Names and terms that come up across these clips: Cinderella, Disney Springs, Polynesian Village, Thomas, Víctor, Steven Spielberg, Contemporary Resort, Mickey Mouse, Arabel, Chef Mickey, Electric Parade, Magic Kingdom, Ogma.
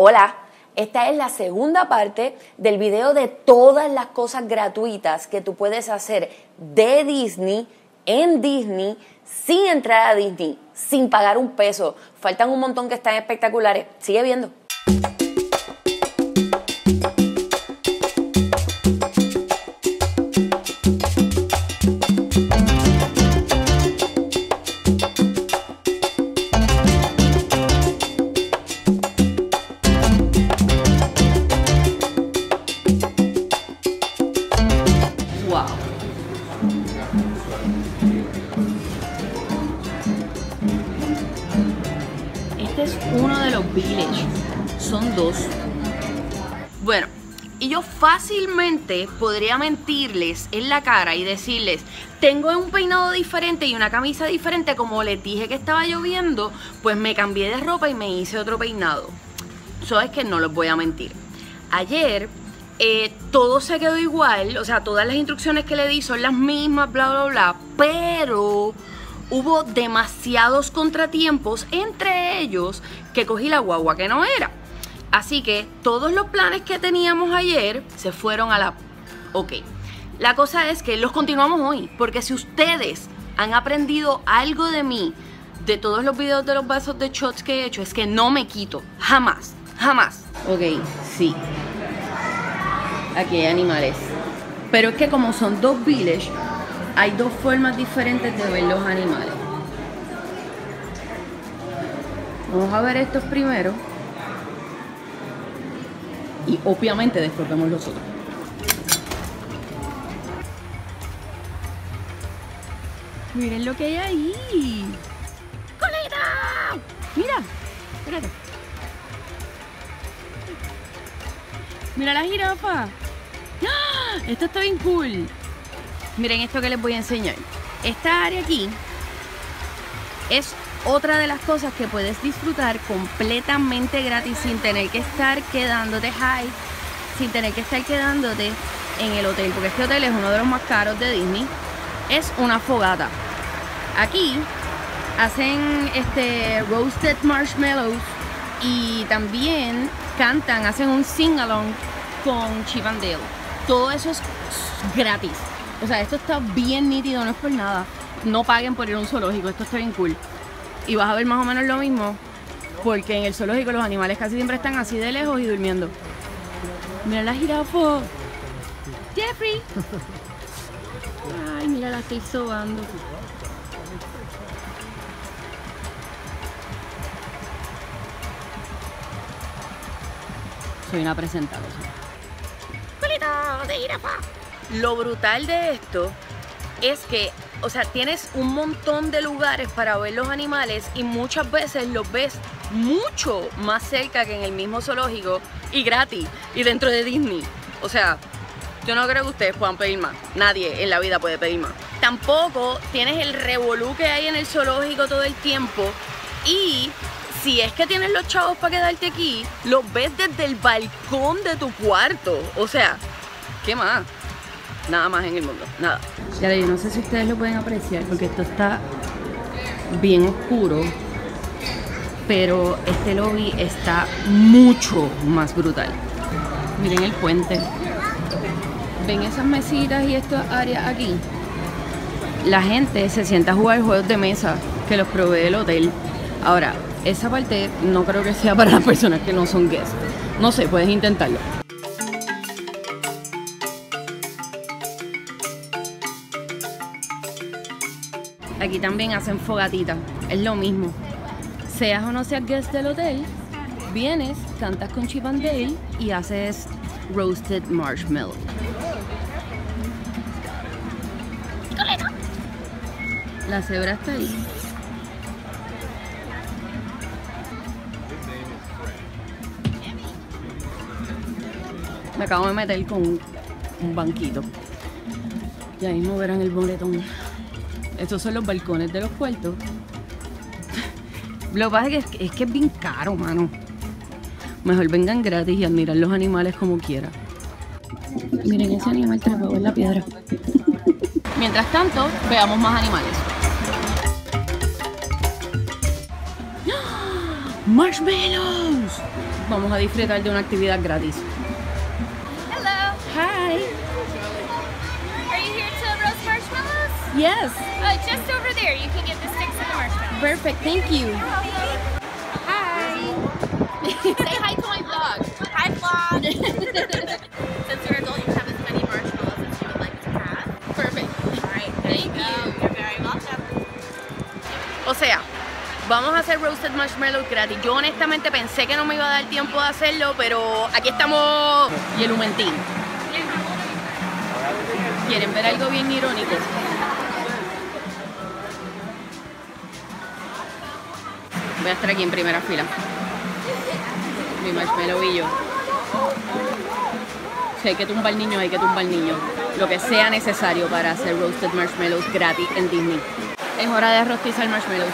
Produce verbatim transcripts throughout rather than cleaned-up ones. Hola, esta es la segunda parte del video de todas las cosas gratuitas que tú puedes hacer de Disney, en Disney, sin entrar a Disney, sin pagar un peso. Faltan un montón que están espectaculares. Sigue viendo. Este es uno de los villages, son dos. Bueno, y yo fácilmente podría mentirles en la cara y decirles, tengo un peinado diferente y una camisa diferente, como les dije que estaba lloviendo, pues me cambié de ropa y me hice otro peinado. So, es que no los voy a mentir. Ayer eh, todo se quedó igual, o sea, todas las instrucciones que le di son las mismas, bla, bla, bla, pero hubo demasiados contratiempos, entre ellos que cogí la guagua que no era. Así que todos los planes que teníamos ayer se fueron a la... Ok, la cosa es que los continuamos hoy, porque si ustedes han aprendido algo de mí, de todos los videos de los vasos de shots que he hecho, es que no me quito, jamás, jamás. Ok, sí, aquí hay animales, pero es que como son dos villages, hay dos formas diferentes de ver los animales. Vamos a ver estos primero. Y obviamente después vemos los otros. Miren lo que hay ahí. ¡Coleta! Mira, espérate. Mira la jirafa. ¡Ah! Esto está bien cool. Miren esto que les voy a enseñar. Esta área aquí es otra de las cosas que puedes disfrutar completamente gratis, sin tener que estar quedándote high, sin tener que estar quedándote en el hotel, porque este hotel es uno de los más caros de Disney. Es una fogata. Aquí hacen este roasted marshmallows y también cantan, hacen un sing-along con Chip and Dale. Todo eso es gratis. O sea, esto está bien nítido, no es por nada. No paguen por ir a un zoológico, esto está bien cool. Y vas a ver más o menos lo mismo, porque en el zoológico los animales casi siempre están así de lejos y durmiendo. Mira la jirafa. Jeffrey. Ay, mira, la estoy sobando. Soy una presentadora. ¡Colita de jirafa! Lo brutal de esto es que, o sea, tienes un montón de lugares para ver los animales y muchas veces los ves mucho más cerca que en el mismo zoológico y gratis y dentro de Disney. O sea, yo no creo que ustedes puedan pedir más. Nadie en la vida puede pedir más. Tampoco tienes el revolú que hay en el zoológico todo el tiempo, y si es que tienes los chavos para quedarte aquí, los ves desde el balcón de tu cuarto. O sea, ¿qué más? Nada más en el mundo, nada. Ya, yo no sé si ustedes lo pueden apreciar porque esto está bien oscuro, pero este lobby está mucho más brutal. Miren el puente. ¿Ven esas mesitas y estas áreas aquí? La gente se sienta a jugar juegos de mesa que los provee el hotel. Ahora, esa parte no creo que sea para las personas que no son guests. No sé, puedes intentarlo. Aquí también hacen fogatitas, es lo mismo. Seas o no seas guest del hotel, vienes, cantas con Chip and Dale y haces roasted marshmallow. La cebra está ahí. Me acabo de meter con un banquito. Y ahí no verán el boletón. Estos son los balcones de los cuartos. Lo que pasa es que es, que es bien caro, mano. Mejor vengan gratis y admirar los animales como quiera. Miren ese animal trepado en la piedra. Mientras tanto, veamos más animales. ¡Marshmallows! vamos a disfrutar de una actividad gratis. Hello. Hi. Are you here to roast marshmallows? Yes. Uh, just over there. You can get the sticks and the marshmallows. Perfect. Thank you. Hi. Say hi to my vlog. Hi vlog. Since we're adults, you have as many marshmallows as you would like to have. Perfect. All right. There Thank you go. You. You're very welcome. O sea, vamos a hacer roasted marshmallow gratis. Yo honestamente pensé que no me iba a dar tiempo de hacerlo, pero aquí estamos. Y el humentín. ¿Quieren ver algo bien irónico? Voy a estar aquí en primera fila. Mi marshmallow y yo. Si hay que tumbar niños, hay que tumbar niños. Lo que sea necesario para hacer roasted marshmallows gratis en Disney. Es hora de rostizar marshmallows.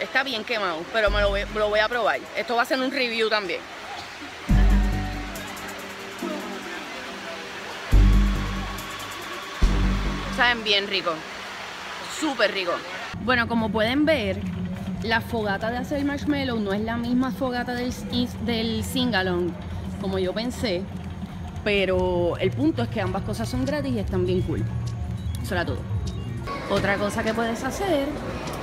Está bien quemado, pero me lo voy, lo voy a probar. Esto va a ser un review también. Saben bien rico, súper rico. Bueno, como pueden ver, la fogata de hacer marshmallow no es la misma fogata del, del sing-along, como yo pensé. Pero el punto es que ambas cosas son gratis y están bien cool. Eso era todo. Otra cosa que puedes hacer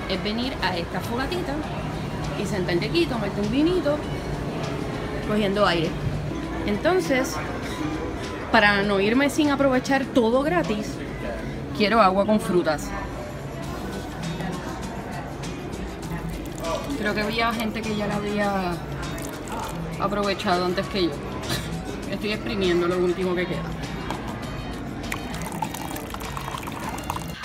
es venir a esta fogatita y sentarte aquí, tomarte un vinito cogiendo aire. Entonces, para no irme sin aprovechar todo gratis, quiero agua con frutas. Creo que había gente que ya la había aprovechado antes que yo. Estoy exprimiendo lo último que queda.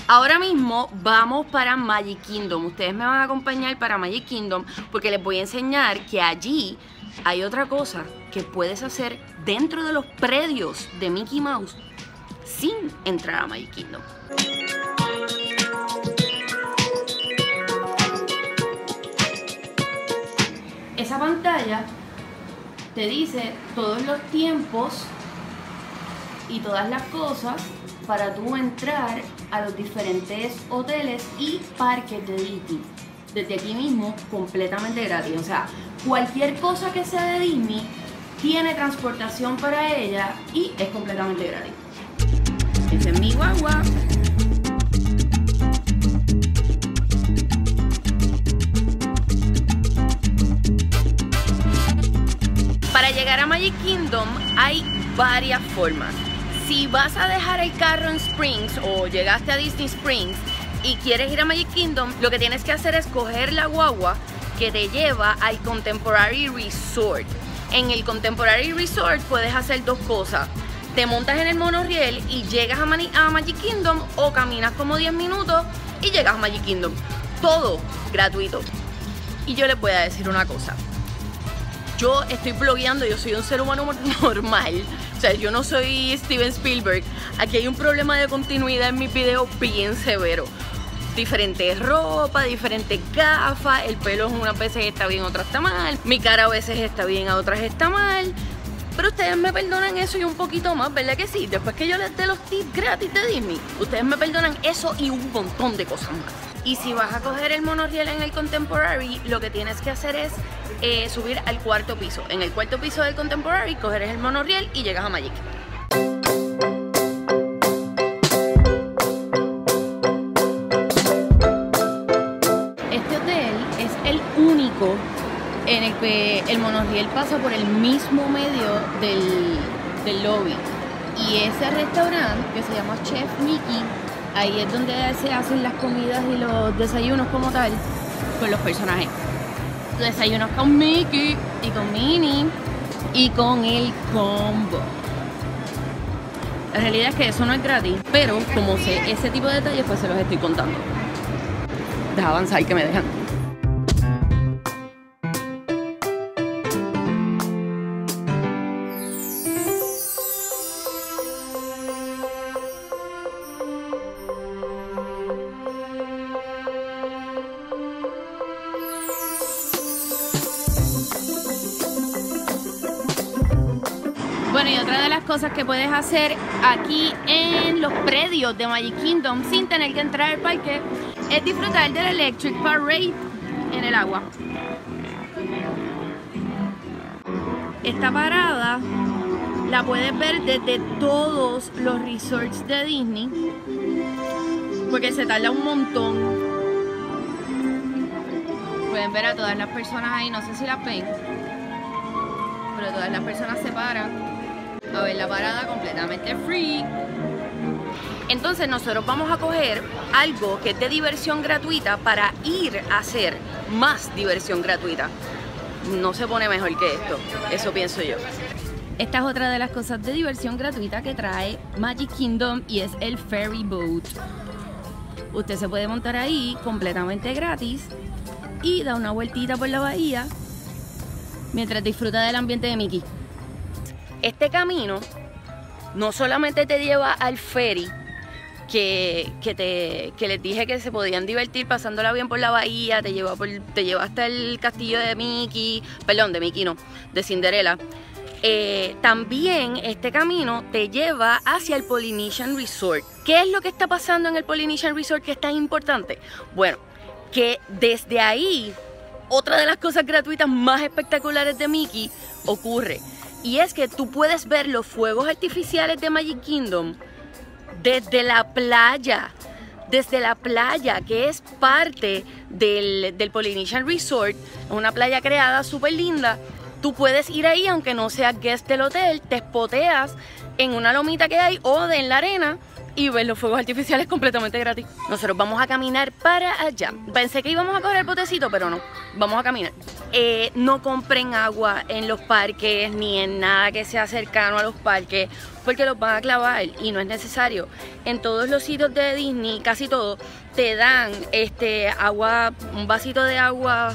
Ahora mismo vamos para Magic Kingdom. Ustedes me van a acompañar para Magic Kingdom porque les voy a enseñar que allí hay otra cosa que puedes hacer dentro de los predios de Mickey Mouse sin entrar a Magic Kingdom. Esa pantalla te dice todos los tiempos y todas las cosas para tú entrar a los diferentes hoteles y parques de Disney desde aquí mismo, completamente gratis. O sea, cualquier cosa que sea de Disney tiene transportación para ella y es completamente gratis. Ese es mi guagua. Para llegar a Magic Kingdom hay varias formas. Si vas a dejar el carro en Springs o llegaste a Disney Springs y quieres ir a Magic Kingdom, lo que tienes que hacer es coger la guagua que te lleva al Contemporary Resort. En el Contemporary Resort puedes hacer dos cosas. Te montas en el monorriel y llegas a, a Magic Kingdom, o caminas como diez minutos y llegas a Magic Kingdom. Todo gratuito. Y yo les voy a decir una cosa. Yo estoy blogueando, yo soy un ser humano normal. O sea, yo no soy Steven Spielberg. Aquí hay un problema de continuidad en mis videos bien severo. Diferentes ropas, diferentes gafas, el pelo unas veces está bien, otras está mal. Mi cara a veces está bien, a otras está mal. Pero ustedes me perdonan eso y un poquito más, ¿verdad que sí? Después que yo les dé los tips gratis de Disney, ustedes me perdonan eso y un montón de cosas más. Y si vas a coger el monorriel en el Contemporary, lo que tienes que hacer es eh, subir al cuarto piso. En el cuarto piso del Contemporary, coger el monorriel y llegas a Magic. Este hotel es el único en el que el monorriel pasa por el mismo medio del, del lobby. Y ese restaurante, que se llama Chef Mickey, ahí es donde se hacen las comidas y los desayunos como tal con los personajes. Desayunos con Mickey y con Minnie y con el combo. La realidad es que eso no es gratis, pero como sé ese tipo de detalles, pues se los estoy contando. Deja avanzar y que me dejan. otra de las cosas que puedes hacer aquí en los predios de Magic Kingdom sin tener que entrar al parque es disfrutar del Electric Parade en el agua. Esta parada la puedes ver desde todos los resorts de Disney porque se tarda un montón. Pueden ver a todas las personas ahí, no sé si las ven, pero todas las personas se paran a ver la parada completamente free. Entonces nosotros vamos a coger algo que es de diversión gratuita para ir a hacer más diversión gratuita. No se pone mejor que esto, eso pienso yo. Esta es otra de las cosas de diversión gratuita que trae Magic Kingdom y es el ferry boat. Usted se puede montar ahí completamente gratis y da una vueltita por la bahía mientras disfruta del ambiente de Mickey. Este camino no solamente te lleva al ferry que, que, te, que les dije que se podían divertir pasándola bien por la bahía, te lleva, por, te lleva hasta el castillo de Mickey, perdón, de Mickey no, de Cinderella. Eh, también este camino te lleva hacia el Polynesian Resort. ¿Qué es lo que está pasando en el Polynesian Resort que es tan importante? Bueno, que desde ahí otra de las cosas gratuitas más espectaculares de Mickey ocurre. Y es que tú puedes ver los fuegos artificiales de Magic Kingdom desde la playa, desde la playa que es parte del, del Polynesian Resort, una playa creada súper linda. Tú puedes ir ahí aunque no seas guest del hotel, te espoteas en una lomita que hay o de en la arena y ves los fuegos artificiales completamente gratis. Nosotros vamos a caminar para allá. Pensé que íbamos a coger el botecito, pero no, vamos a caminar. Eh, no compren agua en los parques ni en nada que sea cercano a los parques porque los van a clavar y no es necesario. En todos los sitios de Disney, casi todos, te dan este agua, un vasito de agua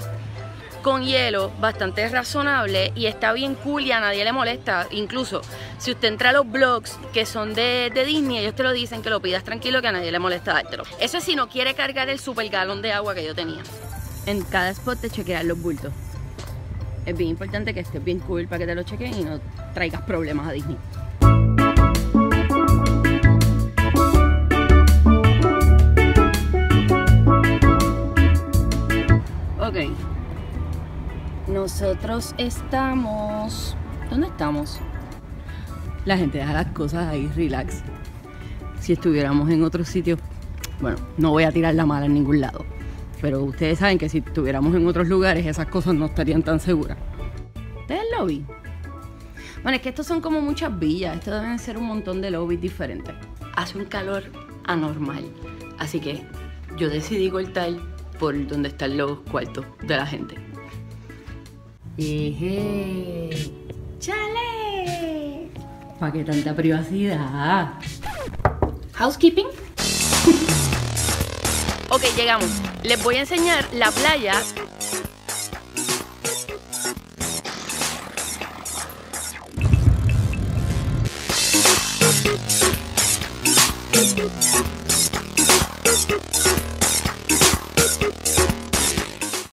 con hielo bastante razonable y está bien cool y a nadie le molesta. Incluso si usted entra a los blogs que son de, de Disney, ellos te lo dicen que lo pidas tranquilo, que a nadie le molesta dártelo. Eso es si no quiere cargar el super galón de agua que yo tenía. En cada spot te chequean los bultos. Es bien importante que estés bien cool para que te lo chequen y no traigas problemas a Disney. Ok, nosotros estamos... ¿Dónde estamos? La gente deja las cosas ahí, relax. Si estuviéramos en otro sitio... Bueno, no voy a tirar la mala en ningún lado. Pero ustedes saben que si estuviéramos en otros lugares, esas cosas no estarían tan seguras. ¿Este es el lobby? Bueno, es que estos son como muchas villas. Estos deben ser un montón de lobbies diferentes. Hace un calor anormal. Así que yo decidí cortar por donde están los cuartos de la gente. Eje. ¡Chale! ¿Para qué tanta privacidad? ¿Housekeeping? Ok, llegamos. Les voy a enseñar la playa.